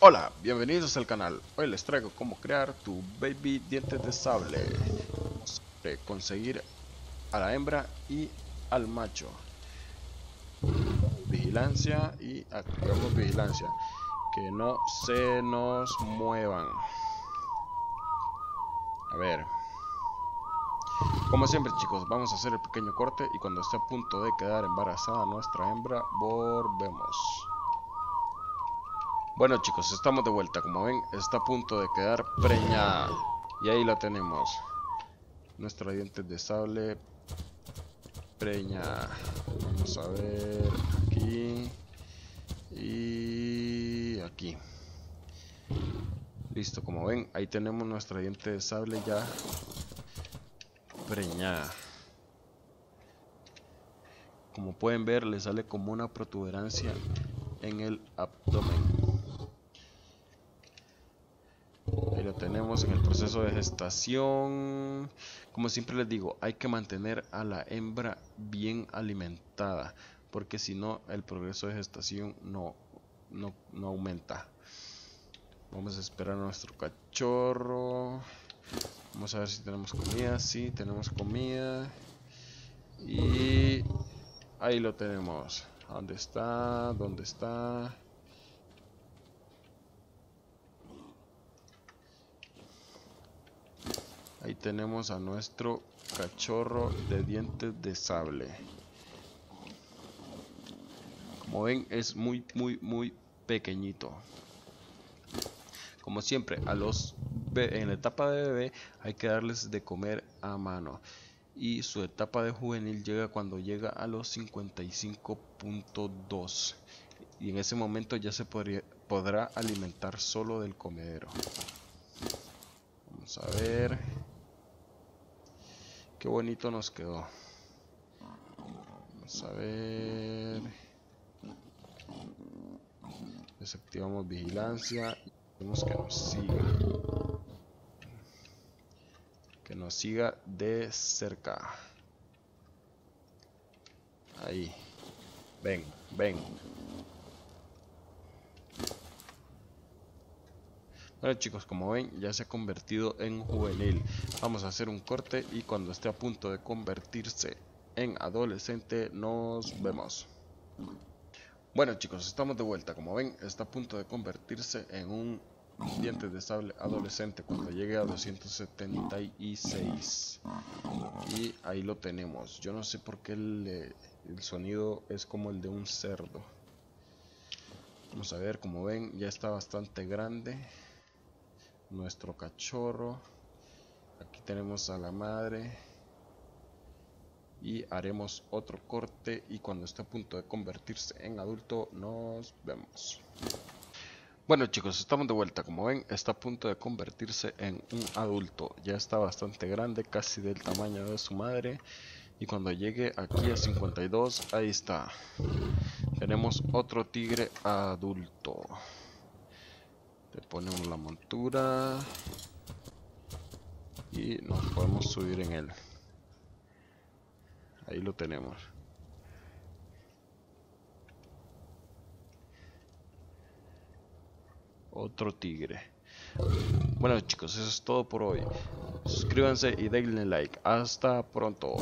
Hola, bienvenidos al canal. Hoy les traigo cómo crear tu baby dientes de sable, conseguir a la hembra y al macho, vigilancia, y activamos vigilancia, que no se nos muevan. A ver, como siempre chicos, vamos a hacer el pequeño corte y cuando esté a punto de quedar embarazada nuestra hembra, volvemos. Bueno chicos, estamos de vuelta. Como ven, está a punto de quedar preñada. Y ahí la tenemos, nuestra dientes de sable preñada. Vamos a ver aquí y aquí. Listo, como ven, ahí tenemos nuestra diente de sable ya preñada. Como pueden ver, le sale como una protuberancia en el abdomen. Lo tenemos en el proceso de gestación. Como siempre les digo, hay que mantener a la hembra bien alimentada, porque si no, el progreso de gestación no aumenta. Vamos a esperar a nuestro cachorro. Vamos a ver si tenemos comida. Sí, tenemos comida. Y ahí lo tenemos. ¿Dónde está? ¿Dónde está? Ahí tenemos a nuestro cachorro de dientes de sable. Como ven, es muy pequeñito. Como siempre, en la etapa de bebé hay que darles de comer a mano. Y su etapa de juvenil llega cuando llega a los 55.2. Y en ese momento ya se podrá alimentar solo del comedero. Vamos a ver. Qué bonito nos quedó. Vamos a ver. Desactivamos vigilancia. Vemos que nos siga. Que nos siga de cerca. Ahí. Ven, ven. Bueno chicos, como ven, ya se ha convertido en juvenil. Vamos a hacer un corte y cuando esté a punto de convertirse en adolescente, nos vemos. Bueno chicos, estamos de vuelta. Como ven, está a punto de convertirse en un dientes de sable adolescente cuando llegue a 276. Y ahí lo tenemos. Yo no sé por qué el sonido es como el de un cerdo. Vamos a ver, como ven, ya está bastante grande nuestro cachorro. Aquí tenemos a la madre y haremos otro corte y cuando esté a punto de convertirse en adulto, nos vemos. Bueno chicos, estamos de vuelta. Como ven, está a punto de convertirse en un adulto. Ya está bastante grande, casi del tamaño de su madre, y cuando llegue aquí a 52, ahí está, tenemos otro tigre adulto. Le ponemos la montura y nos podemos subir en él. Ahí lo tenemos. Otro tigre. Bueno chicos, eso es todo por hoy. Suscríbanse y denle like. Hasta pronto.